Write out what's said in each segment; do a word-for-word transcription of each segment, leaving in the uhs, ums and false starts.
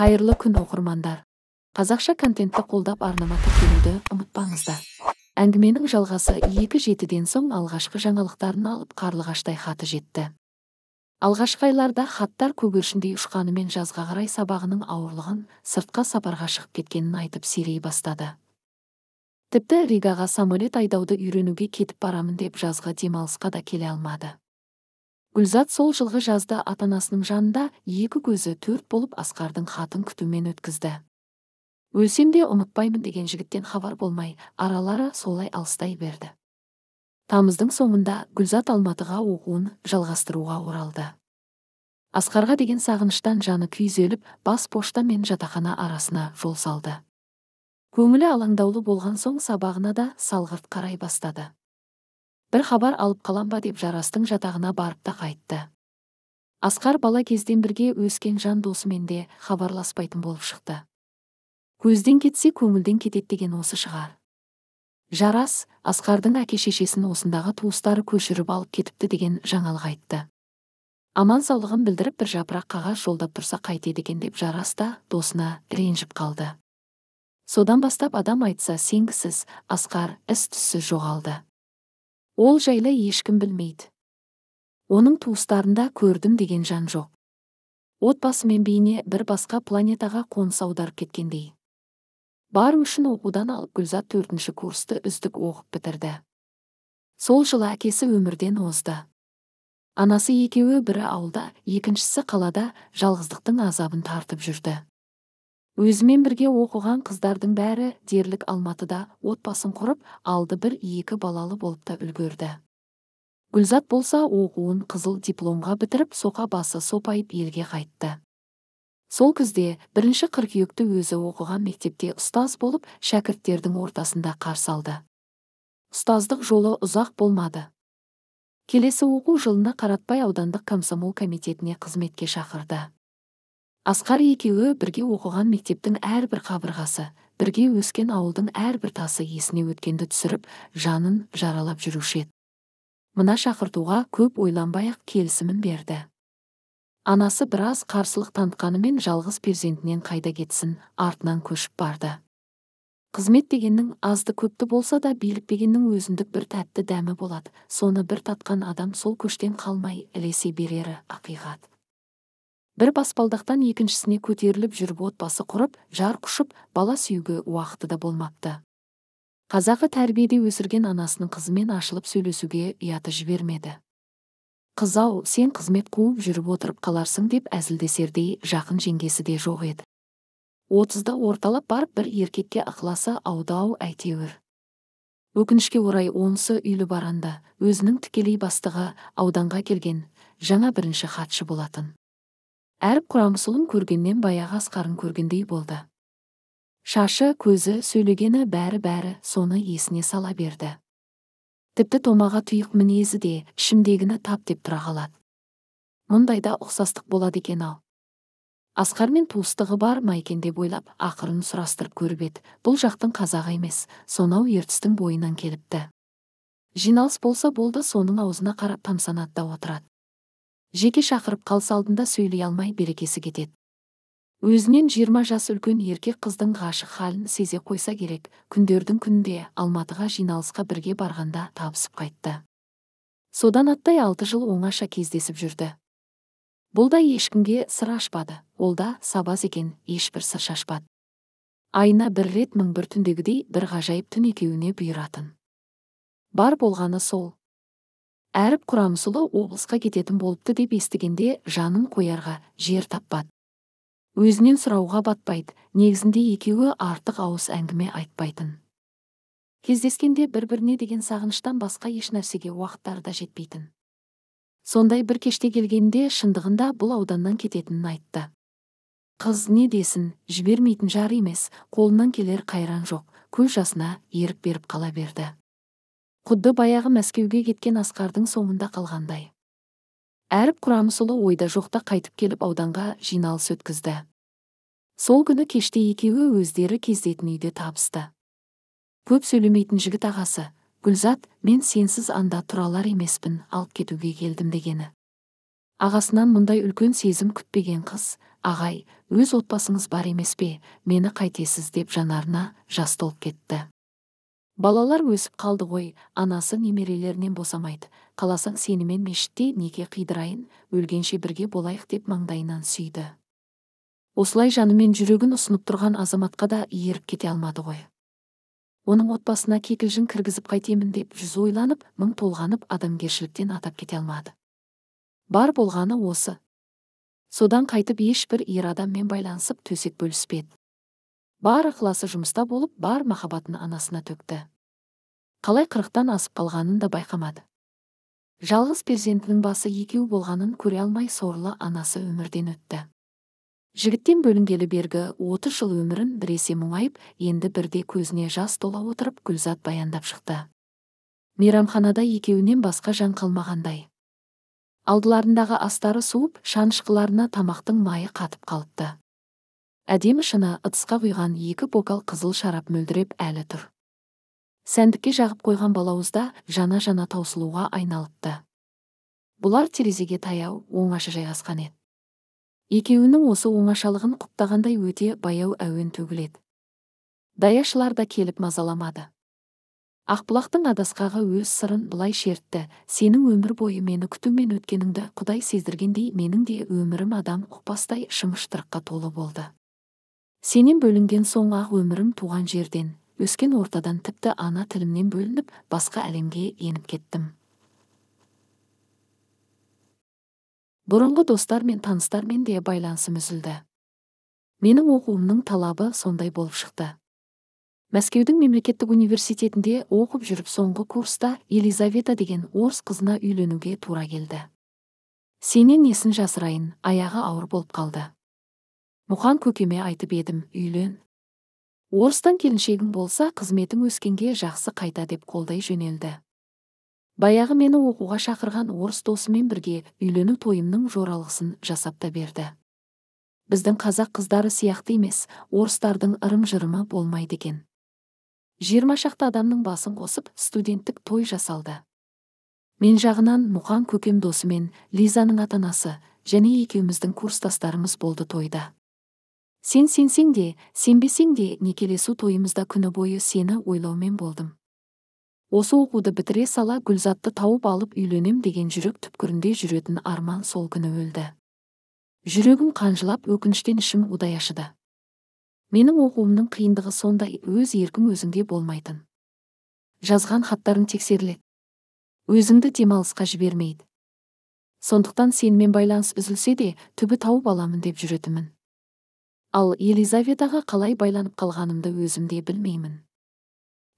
Hayırlı kun okurmanlar. Kazakça kontentni qo'llab Almaty keldi unutmangizlar. Әңгіменің жалғасы екі жетіден соң алғашқы жаңалықтарын алып қарлығаштай хаты жетті. Алғашқы айларда хаттар көгершіндей ұшқанымен жазға қарай сабағының ауырлығын, сыртқа сапарға шығып кеткенін айтып сирей бастады. Тіпті Ригаға самолет айдауды үйренуге кетіп барамын деп жазға демалысқа да келе алмады. Гүлзат сол жылғы жазда ата-анасының жанында екі көзі төрт болып Аскардың хатын күтумен өткізді. Өлсем де ұмытпаймын деген жігіттен хабар болмай, аралары солай алыстай берді. Тамыздың соңында Гүлзат Алматыға оқуын жалғастыруға оралды. Аскарға деген сағыныштан жаны күйзеліп, бас пошта мен жатақхана арасына жол салды. Көңілі алаңдаулы болған соң сабағына да салғырт қарай бастады. Бір хабар алып қалам ба деп жарастың жатағына барып та қайтты. Аскар бала кезден бірге өскен жан досымен де хабарласпайтын болып шықты. Көзден кетсе, көңілден кетет деген осы шығар. Жарас, Аскардың әке шешесін осындағы туыстары көшіріп алып кетіпті деген жаңалық айтты. Аман саулығын білдіріп бір жапырақ қағаз жолдап тұрса қайтеді деген деп Жарас та досына ренжіп қалды. Содан бастап адам айтса сенгісіз, Аскар із-түзсіз жоғалды. Ол жайлы ешкім білмейді. Оның туыстарында көрдім деген жан жоқ. Отбасы мен бейне бір басқа планетаға қоныс аударып кеткендей. Бар үшін оқудан алып Гүлзат төртінші курсты үздік оқып бітірді. Сол жылы әкесі өмірден озды. Анасы екеуі бірі ауылда, екіншісі қалада жалғыздықтың азабын тартып жүрді. Өзімен бірге оқыған қыздардың бәрі дерлік Алматыда отбасын құрып, алды бір екі балалы болып та үлгерді. Гүлзат болса оқуын қызыл дипломға бітіріп, соқа басы сопайып елге қайтты. Сол күзде бірінші қыркүйекті өзі оқыған мектепте ұстаз болып, шәкірттердің ортасында қарсы алды. Ұстаздық жолы ұзақ болмады. Келесі оқу жылына Karatbay аудандық Камсамол комитетіне қызметке шақырды. Аскар екеуі бірге оқыған мектептің әрбір қабырғасы, бірге өскен ауылдың әрбір тасы есіне өткенді түсіріп, жанын жаралап жүруші еді. Мына шақыртуға көп ойланбай-ақ келісімін берді. Анасы біраз қарсылық танытқанымен жалғыз перзентінен қайда кетсін, артынан көшіп барды. Қызмет дегеннің азды көпті болса да билікпегеннің өзіндік бір тәтті дәмі болады. Соны бір татқан адам сол көштен қалмай ілесе берері ақиқат. Бір баспалдақтан екіншісіне көтеріліп жүріп отбасы құрып, жар құшып, бала сүйегі уақыты да болмапты. Қазақы тәрбиеде өсірген анасының қызымен ашылып сөйлесуге ұяты жібермеді. Қызау, сен қызмет қуып жүріп отырып қаларсың деп әзілдесердей жақын жеңгесі де жоқ еді. отызда орталап барып бір еркекке ықыласы аудау әйтеуір. Өкінішке орай онысы үйлі баранда, өзінің тікелей бастығы ауданға келген жаңа бірінші хатшы болатын. Әріп құрамсылын көргеннен баяғы Асқарын көргендей болды. Шашы, көзі, сөйлегені бәрі-бәрі соны есіне сала берді. Тіпті томаға тұйық мінезі де ішімдегіні тап деп тұра қалады. Мұндайда ұқсастық болады екен ау. Асқармен туыстығы бар ма екен деп ойлап, ақырын сұрастырып көріп еді. Бұл жақтың қазағы емес, сонау ертістің бойынан келіпті. Жиналыс болса болды, соның аузына қарап тамсанатта отырады. Жеке шақырып қалса алдында сөйлей алмай берекесі кетеді. Өзінен жиырма жас үлкен еркек қыздың ғашық халін сезе қойса керек, күндердің күнінде Алматыға жиналысқа бірге барғанда табысып қайтты. Содан аттай алты жыл оңаша кездесіп жүрді. Бұл да ешкімге сыр ашпады, ол да сабаз екен, ешбір сыр шашпады. Айына бір рет мың бір түндегідей бір ғажайып түн екеуіне бұйыратын. Бар болғаны сол. Әріп құрамсылы облысқа кететін болыпты деп естігенде жанын қоярға жер таппады. Өзінен сұрауға батпайды, негізінде екеуі артық ауыз әңгіме айтпайтын. Кездескенде бір-біріне деген сағыныштан басқа еш нәрсеге уақыттары да жетпейтін. Сондай бір кеште келгенде шындығында бұл ауданнан кететінін айтты. Қыз не десін, жібермейтін жар емес, қолынан келер қайран жоқ, көз жасына ерік беріп қала берді. Құдды баяғы Мәскеуге кеткен Аскардың соңында қалғандай. Әріп құрамысылы ойда жоқта қайтып келіп ауданға жиналыс өткізді. Сол күні кеште екеуі өздері кездетін үйде табысты. Көп сөйлемейтін жігіт ағасы, Гүлзат, мен сенсіз анда тұралар емеспін, алып кетуге келдім дегені. Ағасынан мұндай үлкен сезім күтпеген қыз, ағай, Өз отбасыңыз бар емес пе, мені қайтесіз деп жанарына жас толып кетті. Балалар өсіп қалды ғой, анасы немерелерінен босамайды. Қаласаң сенімен мешітте неке қидырайын, өлгенше бірге болайық деп маңдайынан сүйді. Осылай жанымен жүрегін ұсынып тұрған азаматқа да еріп кете алмады ғой. Оның отбасына кекілжін кіргізіп қайтемін деп жүз ойланып, мың толғанып адамгершіліктен атап кете алмады. Бар болғаны осы. Содан қайтып ешбір ер адаммен байланысып төсек бөліспеді. Бар ықыласы жұмыста болып, бар махаббатын анасына төкті. Қалай қырықтан асып қалғанын да байқамады. Жалғыз перзентінің басы екеу болғанын көре алмай сорлы анасы өмірден өтті. Жігіттен бөлінгелі бергі отыз жыл өмірін біресе мұңайып, енді бірде көзіне жас тола отырып Гүлзат баяндап шықты. Мейрамханада екеуінен басқа жан қалмағандай. Алдыларындағы астары суып, шанышқыларына тамақтың майы қатып қалыпты. Әдемі шына ыдысқа құйған екі бокал қызыл шарап мөлдіреп әлі тұр. Сәндікке жағып қойған балауызда жана-жана таусылуға айналыпты. Бұлар терезеге таяу оңаша жайғасқан еді. Екеуінің осы оңашалығын құптағандай өте баяу әуен төгіледі. Даяшылар да келіп мазаламады. Ақбұлақтың адасқағы өз сырын бұлай шертті. Сенің өмір бойы мені күтумен өткеніңді құдай сездіргендей, менің де өмірім адам ұқпастай шымыштырыққа толы болды. Сенен бөлінген соң ақ өмірім туған жерден, өскен ортадан, тіпті ана тілімнен бөлініп, басқа әлемге еніп кеттім. Бұрынғы достар мен таныстар мен де байланысым үзілді. Менің оқуымның талабы сондай болып шықты. Мәскеудің мемлекеттік университетінде оқып жүріп соңғы курста Елизавета деген орыс қызына үйленуге тура келді. Сенен несін жасырайын, аяғы ауыр болып қалды. Мұқан көкеме айтып едім, үйлен. Орыстан келіншегің болса, қызметің өскенге жақсы қайта деп қолдай жөнелді. Баяғы мені оқуға шақырған орыс досымен бірге үйлену тойымның жоралғысын жасап та берді. Біздің қазақ қыздары сияқты емес, орыстардың ырым-жырымы болмайды екен. Жиырма шақты адамның басын қосып, студенттік той жасалды. Мен жағынан Мұқан көкем досымен, Лизаның атанасы, және екеуміздің курстастарымыз болды тойда. Сен сенсең де, сенбесең де, некелесу тойымызда күні бойы сені ойлаумен болдым. Осы оқуды бітіре сала Гүлзатты тауып алып үйленем деген жүрек түпкірінде жүретін арман сол күні өлді. Жүрегім қанжылап, өкініштен ішім удай ашыды. Менің оқуымның қиындығы сондай, өз еркім өзіңде болмайтын. Жазған хаттарын тексерлет. Өзімді демалысқа жібермейді. Сондықтан сенімен байланыс үзілсе де, түбі тауып аламын деп жүретімін. Ал Елизаветаға қалай байланып қалғанымды өзімде білмеймін.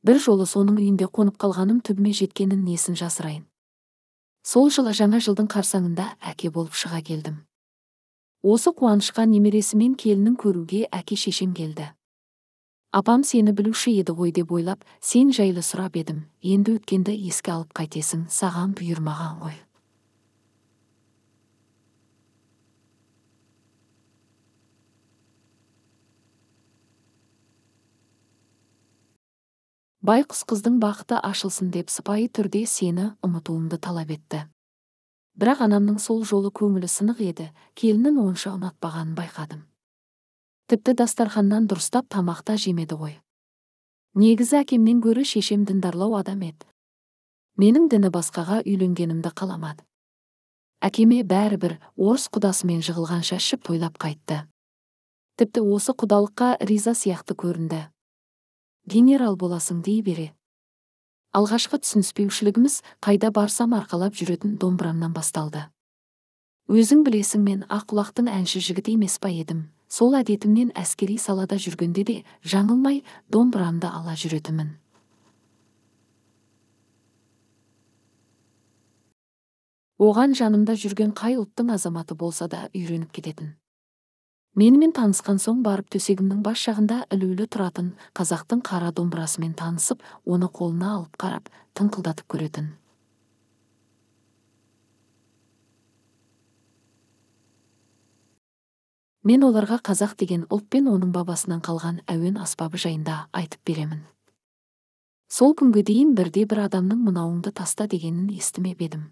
Бір жолы соның үйінде қонып қалғаным түбіме жеткенін несін жасырайын. Сол жылы жаңа жылдың қарсаңында әке болып шыға келдім. Осы қуанышқа немересімен келінін көруге әке шешем келді. Апам сені білуші еді ғой деп ойлап, сен жайлы сұрап едім, енді өткенді еске алып қайтесің, саған бұйырмаған ғой. Байқұс қыздың бақыты ашылсын деп сыпайы түрде сені ұмытуымды талап етті. Бірақ анамның сол жолы көңілі сынық еді, келінін онша ұнатпағанын байқадым. Тіпті дастарханнан дұрыстап тамақта жемеді ғой. Негізі әкемнен гөрі шешем діндарлау адам еді. Менің діні басқаға үйленгенімді қаламады. Әкеме бәрібір орыс құдасымен жығылғанша шіп тойлап қайтты. Тіпті осы құдалыққа риза сияқты көрінді. Генерал боласың дей бере. Алғашқы түсініспеушілігіміз қайда барсам арқалап жүретін домбырамнан басталды. Өзің білесің, мен аққұлақтың әнші жігіті емес па едім. Сол әдетімнен әскери салада жүргенде де жаңылмай домбырамды ала жүретімін. Оған жанымда жүрген қай ұлттың азаматы болса да үйреніп кететін. Менімен танысқан соң барып төсегімнің бас жағында үлілі тұратын қазақтың қара домбырасымен танысып, оны қолына алып қарап, тыңқылдатып көретін. Мен оларға қазақ деген ұлт пен оның бабасынан қалған әуен аспабы жайында айтып беремін. Сол күнге дейін бірде бір адамның мынауыңды таста дегенін естімеп едім.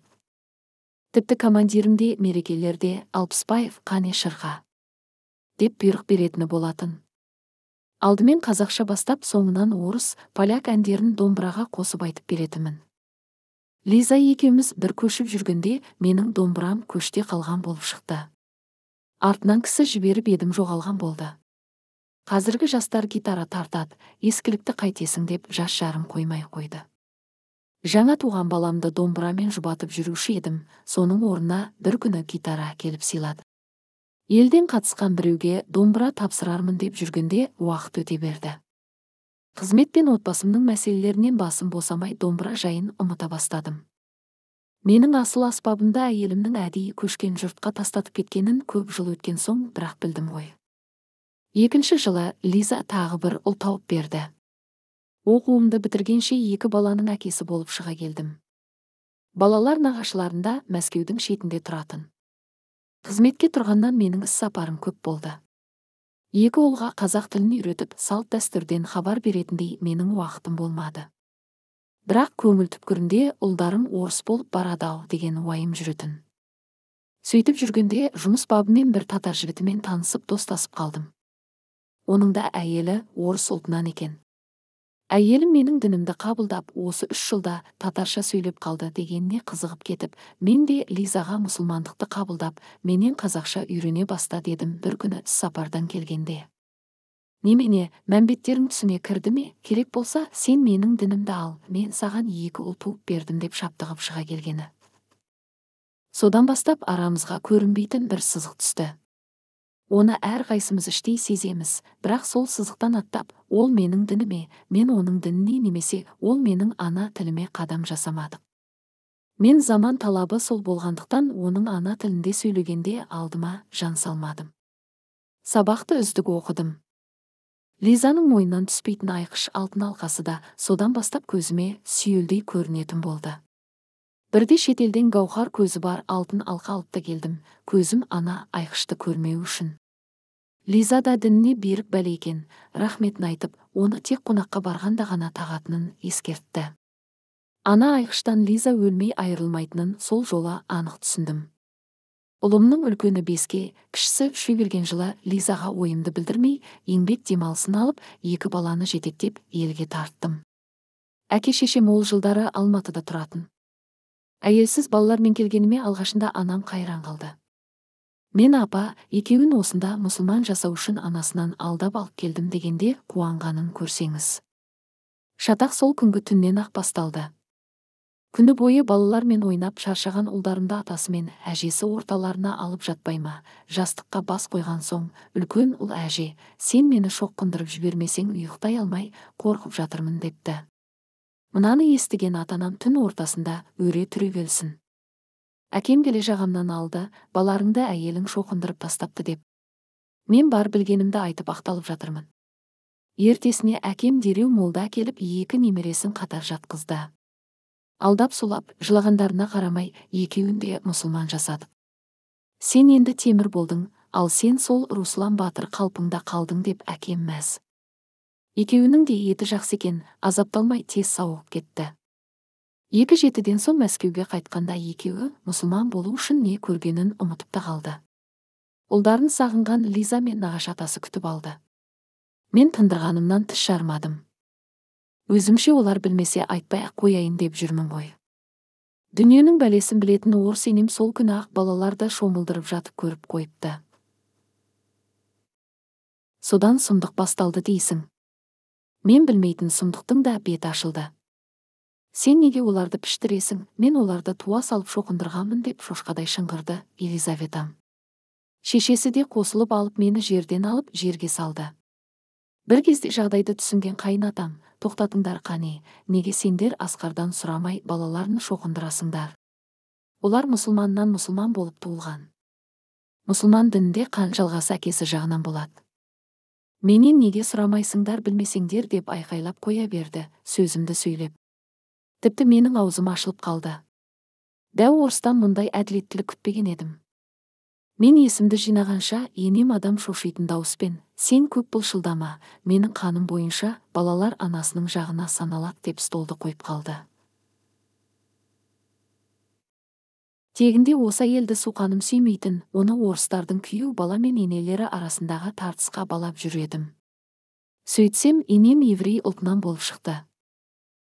Тіпті командирімде мерекелерде Алпысбаев қане шырға. деп бұйрық беретін болатын. Алдымен қазақша бастап, соңынан орыс, поляк әндерін домбыраға қосып айтып беретімін. Лиза екеуміз бір көшіп жүргенде менің домбырам көште қалған болып шықты. Артынан кісі жіберіп едім, жоғалған болды. Қазіргі жастар гитара тартады, ескілікті қайтесің деп жас жарым қоймай қойды. Жаңа туған баламды домбырамен жұбатып жүруші едім, соның орнына бір күні гитара келіп сыйлады. Елден қатысқан біреуге домбыра тапсырармын деп жүргенде уақыт өте берді. Қызметпен отбасымның мәселелерінен басым босамай домбыра жайын ұмыта бастадым. Менің асыл аспабымда әйелімнің әдейі көшкен жұртқа тастатып кеткенін көп жыл өткен соң бірақ білдім ғой. Екінші жылы Лиза тағы бір ұл тауып берді. Оқуымды бітіргенше екі баланың әкесі болып шыға келдім. Балалар нағашыларында Мәскеудің шетінде тұратын. Қызметке тұрғаннан менің іссапарым көп болды. Екі ұлға қазақ тілін үйретіп, салт дәстүрден хабар беретіндей менің уақытым болмады. Бірақ көңіл түпкірінде ұлдарым орыс болып барады-ау деген уайым жүретін. Сөйтіп жүргенде жұмыс бабымен бір татар жігітімен танысып достасып қалдым. Оның да әйелі орыс ұлтынан екен. Әйелім менің дінімді қабылдап, осы үш жылда татарша сөйлеп қалды дегеніне қызығып кетіп, мен де Лизаға мұсылмандықты қабылдап, менен қазақша үйрене баста дедім бір күні сапардан келгенде. Немене, мәмбеттерің түсіне кірді ме? Керек болса, сен менің дінімді ал, мен саған екі ұл туып бердім деп шаптығып шыға келгені. Содан бастап арамызға көрінбейтін бір сызық түсті. Оны әр қайсымыз іштей сеземіз, бірақ сол сызықтан аттап, ол менің дініме, мен оның дініне немесе, ол менің ана тіліме қадам жасамадық. Мен заман талабы сол болғандықтан оның ана тілінде сөйлегенде алдыма жан салмадым. Сабақты үздік оқыдым. Лизаның мойнынан түспейтін айқыш алтын алқасы да содан бастап көзіме сүйелдей көрінетін болды. Бірде шетелден гауһар көзі бар алтын алқа алып та келдім, көзім ана айқышты көрмеу үшін. Лиза да дініне берік бәле екен, рахметін айтып, оны тек қонаққа барғанда ғана тағатынын ескертті. Ана айқыштан Лиза өлмей айырылмайтынын сол жолы анық түсіндім. Ұлымның үлкені беске, кішісі үшке келген жылы Лизаға ойымды білдірмей, еңбек демалысын алып, екі баланы жетектеп елге тарттым. Әке шешем ол жылдары Алматыда тұратын. Әйелсіз балалармен келгеніме алғашында анам қайран қалды. Мен апа, екеуін осында мұсылман жасау үшін анасынан алдап алып келдім дегенде қуанғанын көрсеңіз. Шатақ сол күнгі түннен ақ басталды. Күні бойы балалармен ойнап шаршаған ұлдарымды атасы мен әжесі орталарына алып жатпайма, жастыққа бас қойған соң, үлкен ұл әже, сен мені шоққындырып жібермесең ұйықтай алмай, қорқып жатырмын депті. Мұнаны естіген атанам түн ортасында өре түрегелсін. Әкем келе жағамнан алды, баларыңды әйелің шоқындырып тастапты деп. Мен бар білгенімді айтып ақталып жатырмын. Ертесіне әкем дереу молда келіп екі немересін қатар жатқызды. Алдап сулап, жылағандарына қарамай екеуін де мұсылман жасады. Сен енді темір болдың, ал сен сол Руслан Батыр қалпыңда қалдың деп әкем мәз. Екеуінің де еті жақсы екен, азапталмай тез сауығып кетті. Екі жетіден соң Мәскеуге қайтқанда екеуі мұсылман болу үшін не көргенін ұмытып та қалды. Ұлдарын сағынған Лиза мен нағашы атасы күтіп алды. Мен тындырғанымнан тіс жармадым. Өзімше олар білмесе айтпай-ақ қояйын деп жүрмін ғой. Дүниенің бәлесін білетін орыс енем сол күні ақ балаларды шомылдырып жатып көріп қойыпты. Содан сұмдық басталды дейсің. Мен білмейтін сұмдықтың да бет ашылды. Сен неге оларды піштіресің, мен оларды туа салып шоқындырғамын деп шошқадай шыңғырды Элизавета. Шешесі де қосылып алып мені жерден алып жерге салды. Бір кезде жағдайды түсінген қайнатам, тоқтатыңдар қане, неге сендер Асқардан сұрамай балаларын шоқындырасыңдар. Олар мұсылманнан мұсылман болып туылған. Мұсылман дінінде қан жалғасы әкесі жағынан болады. Менен неге сұрамайсыңдар білмесеңдер деп айқайлап қоя берді, сөзімді сөйлеп. Тіпті менің аузым ашылып қалды. Дәу орыстан мұндай әділеттілік күтпеген едім. Мен есімді жинағанша, енем адам шошитын дауыспен, сен көп бұлшылдама, менің қаным бойынша балалар анасының жағына саналат деп столды қойып қалды. Тегінде осы елді суқаным сүймейтін, оны орыстардың күйеу бала мен енелері арасындағы тартысқа балап жүредім. Сөйтсем, енем еврей ұлтынан болып шықты.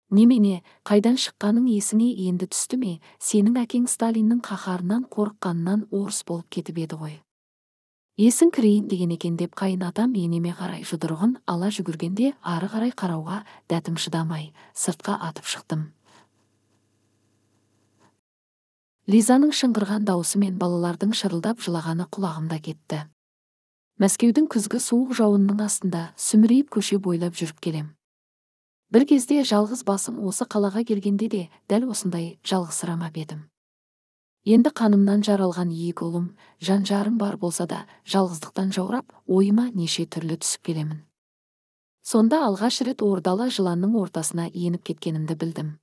Немене, қайдан шыққаның есіңе енді түсті ме, сенің әкең Сталиннің қаһарынан қорыққаннан орыс болып кетіп еді ғой. Есің кірейін деген екен деп қайынатам енеме қарай жұдырығын ала жүгіргенде ары қарай қарауға дәтім шыдамай, сыртқа атып шықтым. Лизаның шыңғырған даусы мен балалардың шырылдап жылағаны құлағымда кетті. Мәскеудің күзгі суық жауынның астында сүмірейіп көше бойлап жүріп келем. Бір кезде жалғыз басым осы қалаға келгенде де дәл осындай жалғызсырамап едім. Енді қанымнан жаралған екі ұлым, жан-жарым бар болса да, жалғыздықтан жаурап, ойыма неше түрлі түсіп келемін. Сонда алғаш рет ордала жыланның ортасына еніп кеткенімді білдім.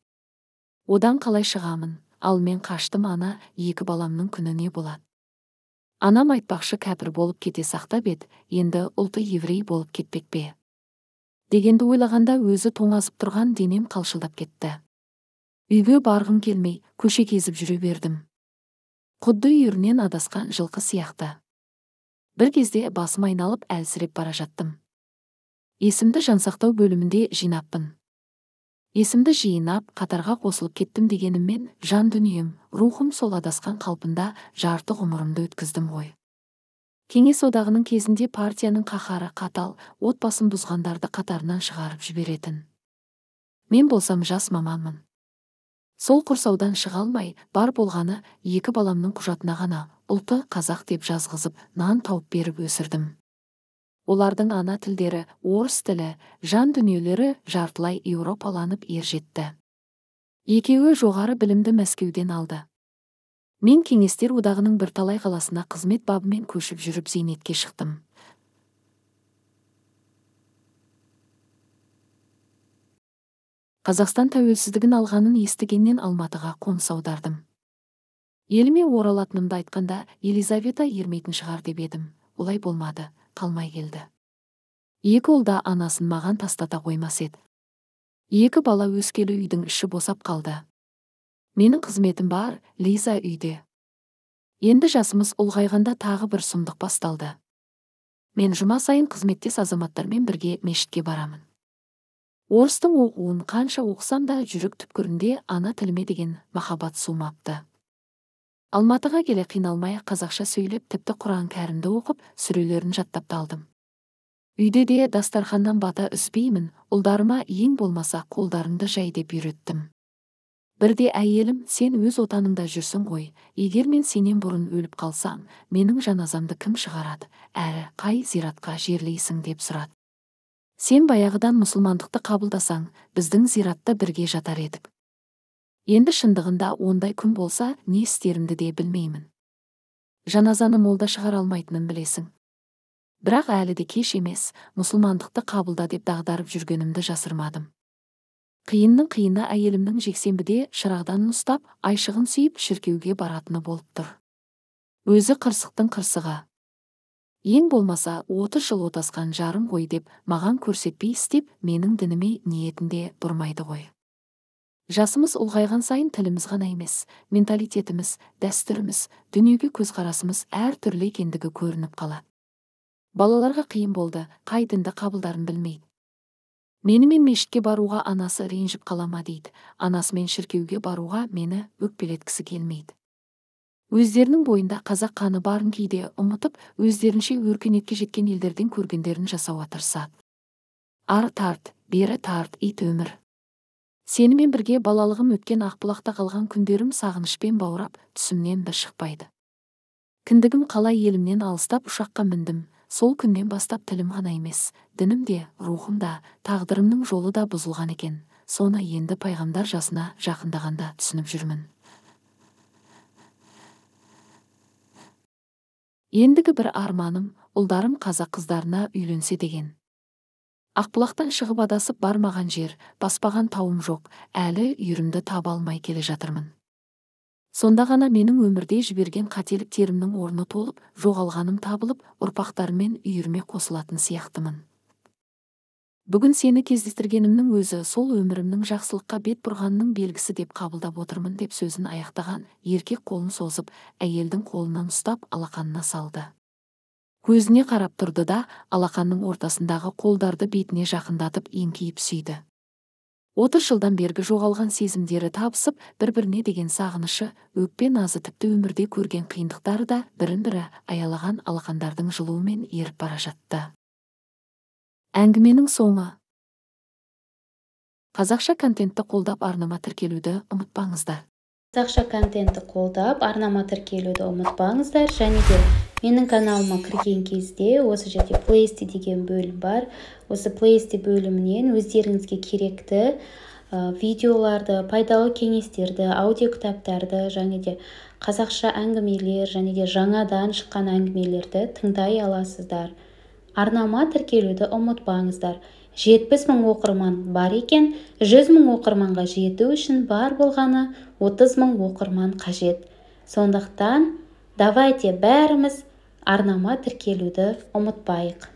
Одан қалай шығамын, ал мен қаштым ана, екі баламның күні не болады. Анам айтпақшы кәпір болып кете сақтап ет, енді ұлты еврей болып кетпек пе? Дегенді ойлағанда өзі тоңазып тұрған денем қалшылдап кетті. Үйге барғым келмей, көше кезіп жүре бердім. Құдды үйірінен адасқан жылқы сияқты. Бір кезде басым айналып әлсіреп бара жаттым. Есімді жансақтау бөлімінде жинаппын. Есімді жинап, қатарға қосылып кеттім дегеніммен, жан дүнием, рухым сол адасқан қалпында жарты ғұмырымды өткіздім ғой. Кеңес одағының кезінде партияның қаһары қатал, отбасын бұзғандарды қатарынан шығарып жіберетін. Мен болсам жас мамамын. Сол құрсаудан шыға алмай, бар болғаны екі баламның құжатына ғана ұлты қазақ деп жазғызып, нан тауып беріп өсірдім. Олардың ана тілдері, орыс тілі, жан дүниелері жартылай еуропаланып ержетті. Екеуі жоғары білімді Мәскеуден алды. Мен кеңестер одағының бірталай қаласына қызмет бабымен көшіп жүріп зейнетке шықтым. Қазақстан тәуелсіздігін алғанын естігеннен Алматыға қоныс аудардым. Еліме оралатынымды айтқанда Елизавета ермейтін шығар деп едім. Олай болмады, қалмай келді. Екі ұлда анасын маған тастата қоймас еді. Екі бала өскелі үйдің іші босап қалды. Менің қызметім бар, Лиза үйде. Енді жасымыз ұлғайғанда тағы бір сұмдық басталды. Мен жұма сайын қызметтес азаматтармен бірге мешітке барамын. Орыстың оқуын қанша оқысам да жүрек түпкірінде ана тіліме деген махаббат суымапты. Алматыға келе қиналмай қазақша сөйлеп, тіпті Құран кәрімді оқып, сүрелерін жаттап алдым. Үйде де дастарханнан бата үзбеймін, ұлдарыма ең болмаса қолдарымды жай деп үйреттім. Бірде әйелім, сен өз отаныңда жүрсің ғой, егер мен сенен бұрын өліп қалсам, менің жаназамды кім шығарады, әрі қай зиратқа жерлейсің деп сұрады. Сен баяғыдан мұсылмандықты қабылдасаң, біздің зиратта бірге жатар едік. Енді шындығында ондай күн болса, не істерімді де білмеймін. Жаназаны молда шығара алмайтынын білесің. Бірақ әлі де кеш емес, мұсылмандықты қабылда деп дағдарып жүргенімді жасырмадым. Қиынның қиына әйелімнің жексенбіде шырағдан ұстап, айшығын сүйіп шіркеуге баратыны болып тұр. Өзі қырсықтың қырсыға. Ең болмаса, отыз жыл отасқан жарым ғой деп, маған көрсетпей істеп, менің дініме ниетінде бұрмайды ғой. Жасымыз ұлғайған сайын тіліміз ғана емес, менталитетіміз, дәстүріміз, дүниеге көзқарасымыз әр түрлі екендігі көрініп қалады. Балаларға қиын болды, қай дінді қабылдарын білмейді. Менімен мешітке баруға анасы ренжіп қалама дейді, анасымен шіркеуге баруға мені өкпелеткісі келмейді. Өздерінің бойында қазақ қаны барын кейде ұмытып, өздерінше өркениетке жеткен елдерден көргендерін жасауға тырысады. Ары тарт, бері тарт, ит өмір. Сенімен бірге балалығым өткен ақбұлақта қалған күндерім сағынышпен баурап, түсімнен де шықпайды. Кіндігім қалай елімнен алыстап ұшаққа міндім. Сол күннен бастап тілім ғана емес, дінім де, рухым да, тағдырымның жолы да бұзылған екен. Соны енді пайғамдар жасына жақындағанда түсініп жүрмін. Ендігі бір арманым, ұлдарым қазақ қыздарына үйленсе деген. Ақбұлақтан шығып адасып бармаған жер, баспаған тауым жоқ, әлі үйірімді таба алмай келе жатырмын. Сонда ғана менің өмірде жіберген қателіктерімнің орны толып, жоғалғаным табылып, ұрпақтармен үйірме қосылатын сияқтымын. Бүгін сені кездестіргенімнің өзі сол өмірімнің жақсылыққа бет бұрғанның белгісі деп қабылдап отырмын деп сөзін аяқтаған еркек қолын созып, әйелдің қолынан ұстап алақанына салды. Көзіне қарап тұрды да, алақанның ортасындағы қолдарды бетіне жақындатып еңкейіп сүйді. отыз жылдан бергі жоғалған сезімдері табысып, бір-біріне деген сағынышы, өкпе назы тіпті өмірде көрген қиындықтары да бірін-бірі аялаған алақандардың жылуымен еріп бара жатты. Әңгіменің соңы. Қазақша контентті қолдап арнама тіркелуді ұмытпаңыздар. Қазақша контентті қолдап арнама тіркелуді ұмытпаңыздар. Және де менің каналыма кірген кезде осы жерде плейсте деген бөлім бар. Осы плейсте бөлімінен өздеріңізге керекті видеоларды, пайдалы кеңестерді, аудио кітаптарды, және де қазақша әңгімелер, және де жаңадан шыққан әңгімелерді тыңдай аласыздар. Арнама тіркелуді ұмытпаңыздар. жетпіс мың оқырман бар екен, жүз мың оқырманға жету үшін бар болғаны отыз мың оқырман қажет. Сондықтан, давайте бәріміз арнама тіркелуді ұмытпайық.